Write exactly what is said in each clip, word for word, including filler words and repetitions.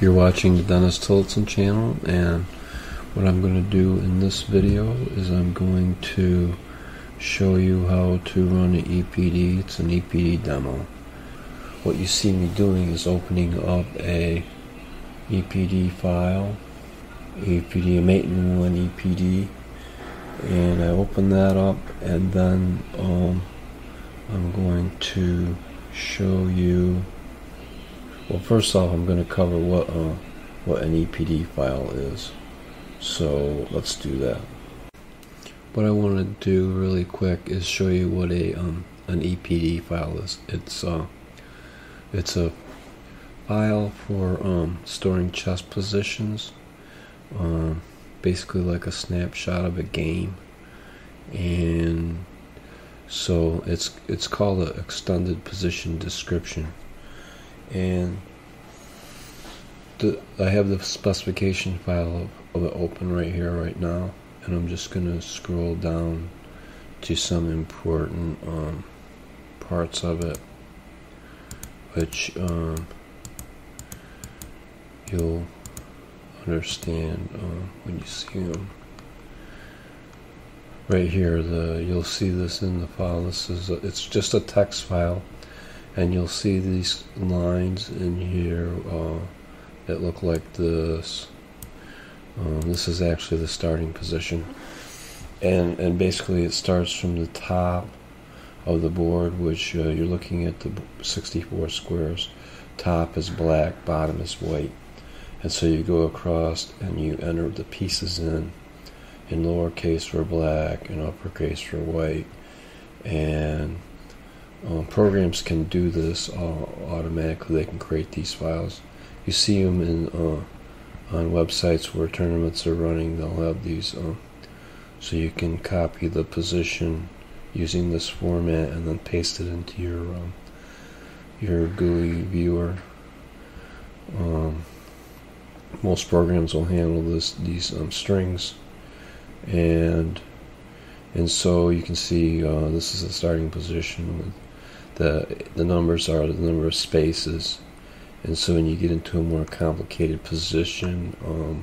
You're watching the Dennis Tillotson channel, and what I'm going to do in this video is I'm going to show you how to run an E P D. It's an E P D demo. What you see me doing is opening up a E P D file, E P D, Matein one E P D, and I open that up, and then um, I'm going to show you. Well, first off, I'm going to cover what uh, what an E P D file is. So let's do that. What I want to do really quick is show you what a um, an E P D file is. It's uh, it's a file for um, storing chess positions, uh, basically like a snapshot of a game, and so it's it's called an extended position description. And the, I have the specification file of, of it open right here right now, and I'm just going to scroll down to some important um, parts of it, which um, you'll understand uh, when you see them. Right here, the you'll see this in the file. This is a, it's just a text file. And you'll see these lines in here uh, that look like this. Um, this is actually the starting position, and and basically it starts from the top of the board, which uh, you're looking at the sixty-four squares. Top is black, bottom is white, and so you go across and you enter the pieces in, in lowercase for black and uppercase for white, and Um, programs can do this uh, automatically. They can create these files. You see them in uh, on websites where tournaments are running. They'll have these, uh, so you can copy the position using this format and then paste it into your um, your G U I viewer. Um, most programs will handle this these um, strings, and and so you can see uh, this is the starting position with. The, the numbers are the number of spaces, and so when you get into a more complicated position, um,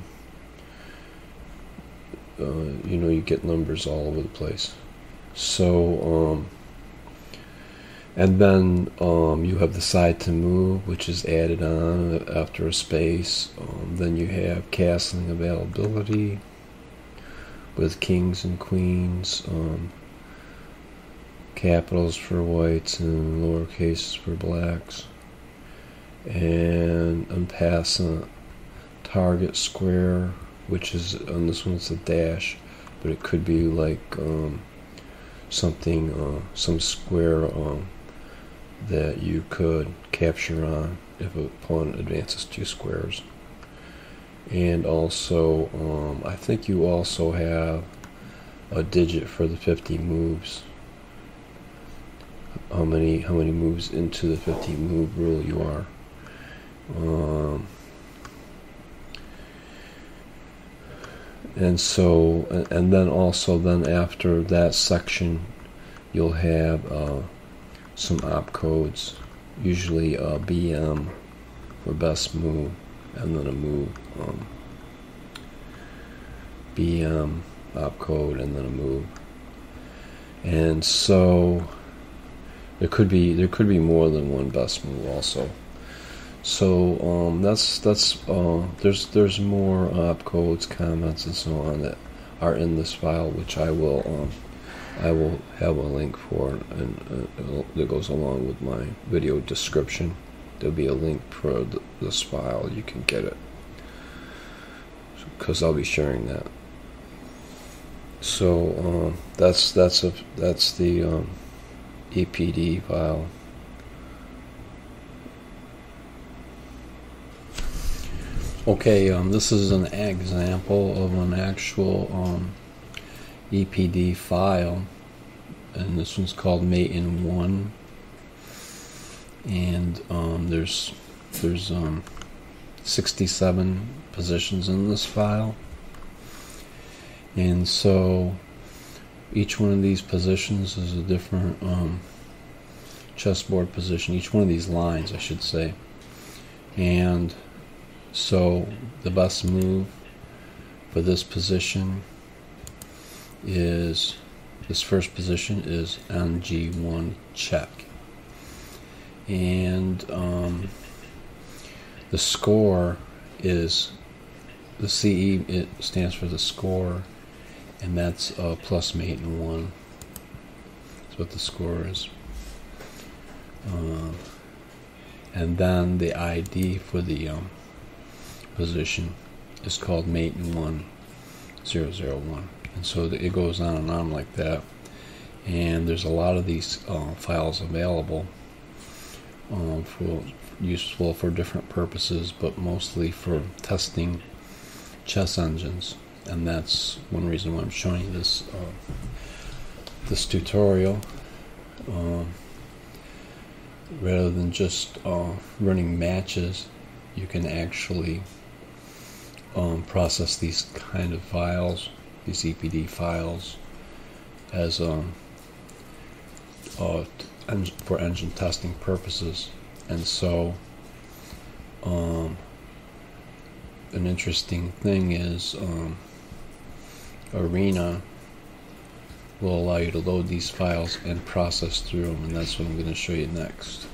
uh, you know, you get numbers all over the place. So, um, and then um, you have the side to move, which is added on after a space. Um, then you have castling availability with kings and queens. Um, capitals for whites and lower cases for blacks, and I'm passing a target square, which is on this one it's a dash, but it could be like um, something uh, some square um, that you could capture on if a pawn advances two squares. And also um, I think you also have a digit for the fifty moves, how many how many moves into the fifty move rule you are. Um, and so and, and then also then after that section you'll have uh, some opcodes, usually a B M for best move, and then a move um, B M opcode, and then a move. And so There could be there could be more than one best move also. So um, that's that's uh, there's there's more opcodes, comments, and so on that are in this file, which I will um, I will have a link for, and uh, that goes along with my video description. There'll be a link for th this file. You can get it because I'll be sharing that. So um, that's that's a that's the. Um, E P D file. Okay, um, this is an example of an actual um, E P D file, and this one's called Matein one, and um, there's there's um, sixty-seven positions in this file, and so each one of these positions is a different um, chessboard position, each one of these lines I should say, and So the best move for this position is, this first position is N G one check. And um, the score is, the C E, it stands for the score, and that's uh, plus Matein one. That's what the score is. Uh, and then the I D for the um, position is called Matein one zero zero one. And so it goes on and on like that. And there's a lot of these uh, files available, um, for, useful for different purposes, but mostly for testing chess engines. And that's one reason why I'm showing you this uh, this tutorial, uh, rather than just uh, running matches. You can actually um, process these kind of files, these E P D files, as um, uh, for engine testing purposes. And so um, an interesting thing is, um, Arena will allow you to load these files and process through them, and that's what I'm going to show you next.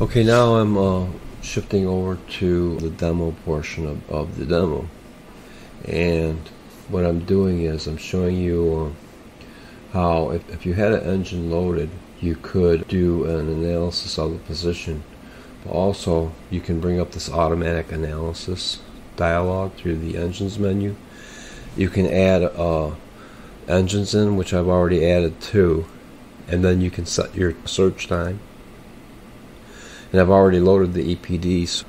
Okay, now I'm uh, shifting over to the demo portion of, of the demo, and what I'm doing is I'm showing you uh, how if, if you had an engine loaded, you could do an analysis of the position, but also you can bring up this automatic analysis dialog through the engines menu. You can add uh, engines in, which I've already added two, and then you can set your search time. And I've already loaded the E P Ds.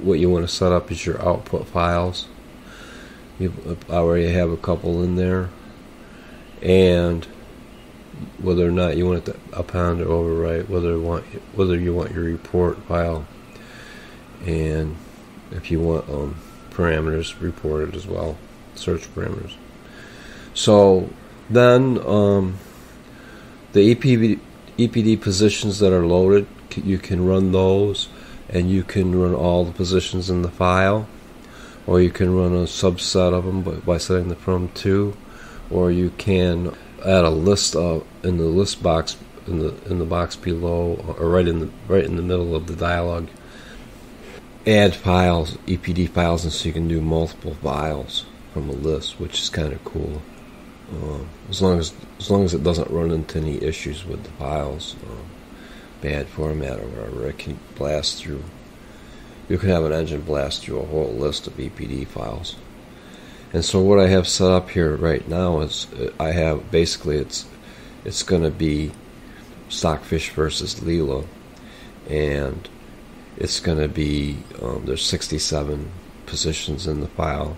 What you want to set up is your output files. You already have a couple in there, and whether or not you want it to append or overwrite, whether you want whether you want your report file, and if you want um, parameters reported as well, search parameters. So then um, the E P D positions that are loaded, you can run those, and you can run all the positions in the file, or you can run a subset of them by, by setting the from to, or you can add a list of in the list box in the in the box below, or right in the right in the middle of the dialog. Add files, E P D files, and so you can do multiple files from a list, which is kind of cool. Uh, as long as as long as it doesn't run into any issues with the files, uh, bad format or whatever, it can blast through. You can have an engine blast through a whole list of E P D files. And so what I have set up here right now is, I have basically it's it's going to be Stockfish versus Leela, and it's going to be um, there's sixty-seven positions in the file.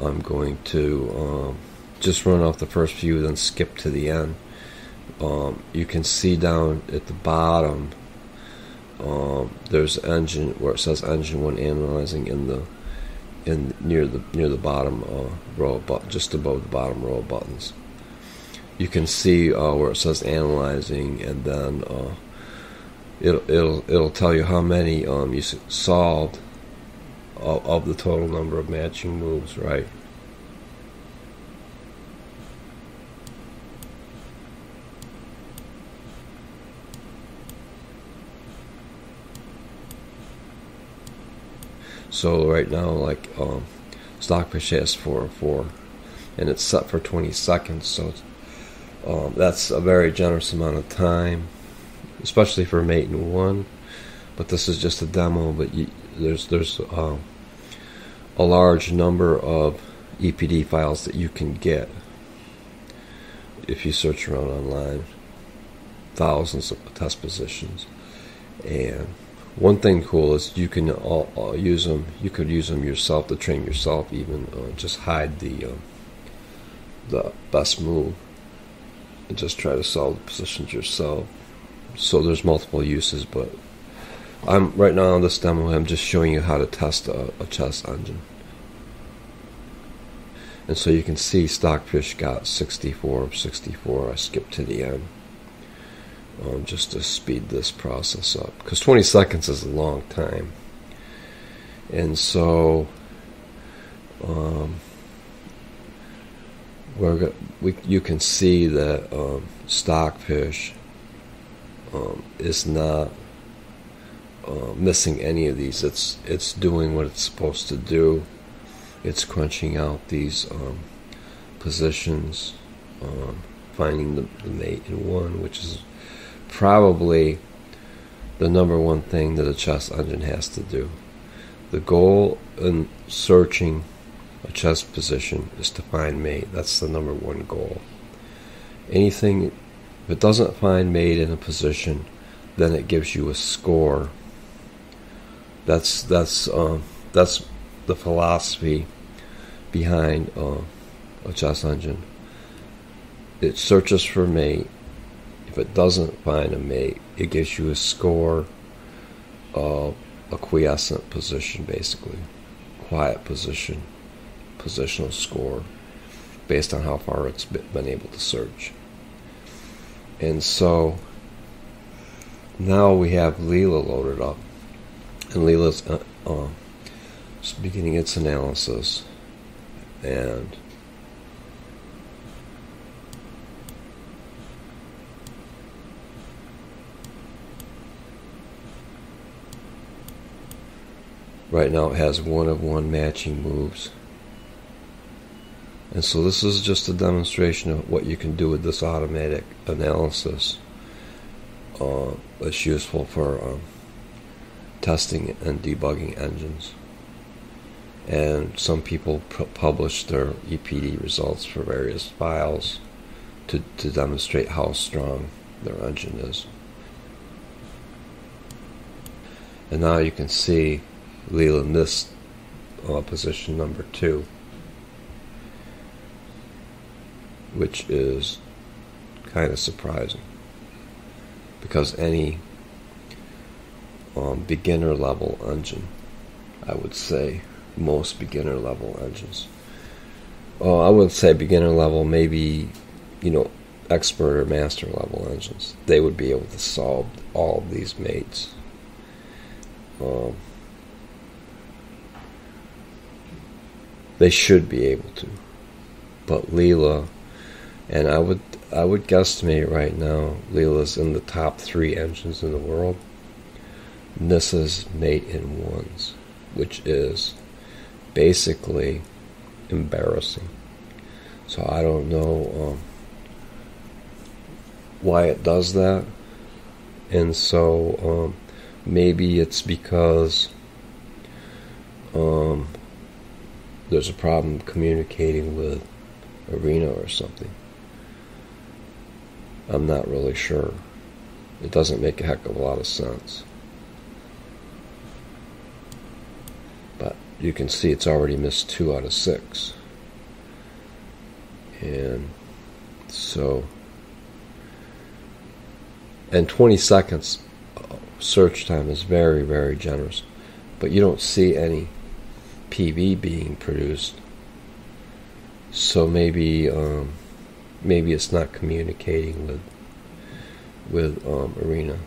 I'm going to um, just run off the first few, then skip to the end. Um, you can see down at the bottom, um, there's engine where it says engine one analyzing in the. In near the near the bottom uh, row of buttons, just above the bottom row of buttons. You can see uh, where it says analyzing, and then uh, it'll it'll it'll tell you how many um, you solved of, of the total number of matching moves, right? So right now, like um, Stockfish has four oh four, and it's set for twenty seconds. So it's, um, that's a very generous amount of time, especially for Matein one. But this is just a demo. But you, there's there's uh, a large number of E P D files that you can get if you search around online. Thousands of test positions. And one thing cool is you can all, all use them. You could use them yourself to train yourself. Even uh, just hide the uh, the best move and just try to solve the positions yourself. So there's multiple uses, but I'm right now on this demo. I'm just showing you how to test a, a chess engine. And so you can see Stockfish got sixty-four of sixty-four. I skipped to the end um, just to speed this process up, because twenty seconds is a long time. And so um, we're we you can see that um, Stockfish um, is not uh, missing any of these. It's it's doing what it's supposed to do. It's crunching out these um, positions, um, finding the, the mate in one, which is probably the number one thing that a chess engine has to do. The goal in searching a chess position is to find mate. That's the number one goal. Anything, if it doesn't find mate in a position, then it gives you a score. That's that's um, that's. the philosophy behind uh, a chess engine. It searches for mate. If it doesn't find a mate, it gives you a score of a quiescent position, basically quiet position, positional score, based on how far it's been able to search. And so now we have Leela loaded up, and Leela's uh, uh, beginning its analysis, and right now it has one of one matching moves. And so this is just a demonstration of what you can do with this automatic analysis. Uh, it's useful for um, testing and debugging engines. And some people pu publish their E P D results for various files to, to demonstrate how strong their engine is. And now you can see Leela missed uh, position number two, which is kind of surprising, because any um, beginner level engine, I would say, most beginner level engines. Uh, I wouldn't say beginner level, maybe, you know, expert or master level engines. They would be able to solve all of these mates. Um, they should be able to. But Leela, and I would I would guesstimate right now, Leela's in the top three engines in the world. This is mate in ones, which is basically embarrassing. So I don't know um, why it does that. And so um, maybe it's because um, there's a problem communicating with Arena or something. I'm not really sure. It doesn't make a heck of a lot of sense. You can see it's already missed two out of six. And so, and twenty seconds search time is very, very generous. But you don't see any P V being produced. So maybe, um, maybe it's not communicating with, with um, Arena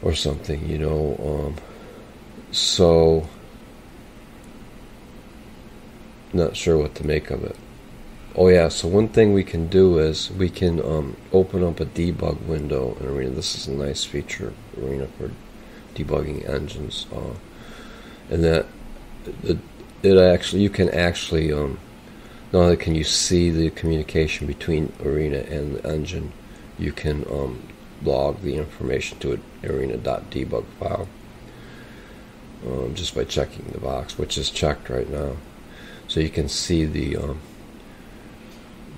or something, you know. Um, So, not sure what to make of it. Oh yeah, so one thing we can do is we can um, open up a debug window in Arena. This is a nice feature, Arena, for debugging engines, uh, and that it, it actually you can actually um, not only can you see the communication between Arena and the engine, you can um, log the information to an arena dot debug file. Um, just by checking the box, which is checked right now, so you can see the um,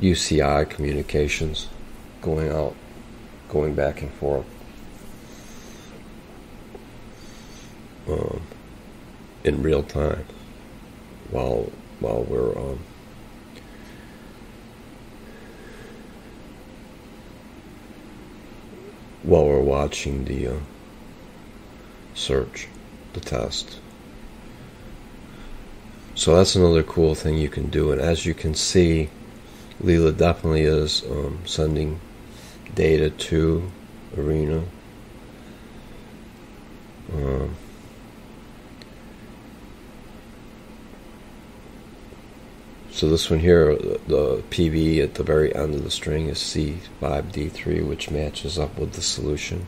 U C I communications going out, going back and forth um, in real time while while we're um, while we're watching the uh, search. The test. So that's another cool thing you can do. And as you can see, Leela definitely is um, sending data to Arena. Um, so this one here, the P V at the very end of the string is C five D three, which matches up with the solution.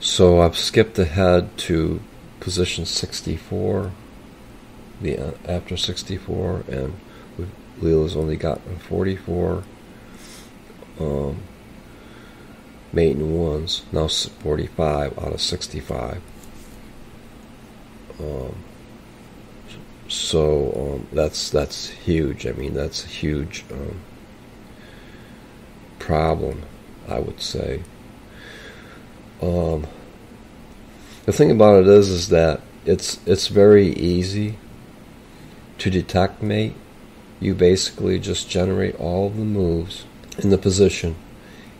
So I've skipped ahead to position sixty-four, the uh, after sixty-four, and we've, Leela's only gotten forty-four um, Matein ones, now forty-five out of sixty-five. Um, so um, that's that's huge. I mean, that's a huge um, problem, I would say. Um, the thing about it is, is that it's it's very easy to detect mate. You basically just generate all of the moves in the position,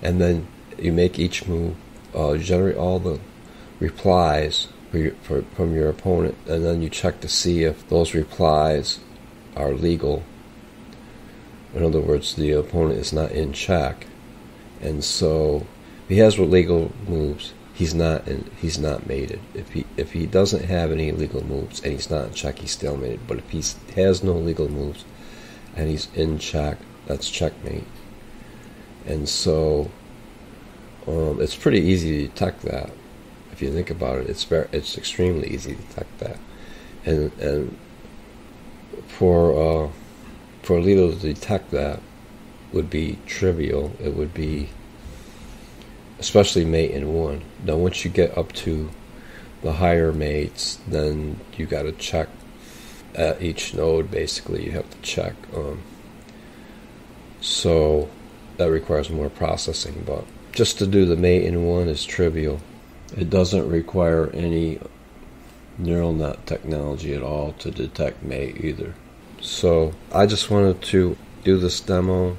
and then you make each move. Uh, you generate all the replies for your, for, from your opponent, and then you check to see if those replies are legal. In other words, the opponent is not in check, and so. He has legal moves. He's not in, he's not mated. If he if he doesn't have any legal moves and he's not in check, he's stalemated. But if he has no legal moves and he's in check, that's checkmate. And so um, it's pretty easy to detect that. If you think about it, it's very it's extremely easy to detect that. And and for uh, for Leela to detect that would be trivial. It would be. Especially mate in one. Now once you get up to the higher mates, then you got to check at each node. Basically, you have to check. Um, so that requires more processing. But just to do the mate in one is trivial. It doesn't require any neural net technology at all to detect mate either. So I just wanted to do this demo,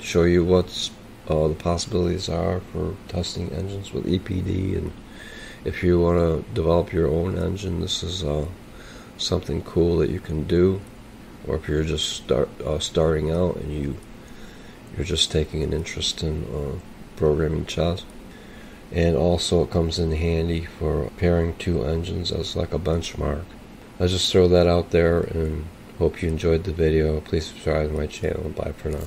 show you what's. Uh, the possibilities are for testing engines with E P D, and if you want to develop your own engine, this is uh, something cool that you can do. Or if you're just start uh, starting out and you you're just taking an interest in uh, programming chess, and also it comes in handy for pairing two engines as like a benchmark. I just throw that out there and hope you enjoyed the video. Please subscribe to my channel. Bye for now.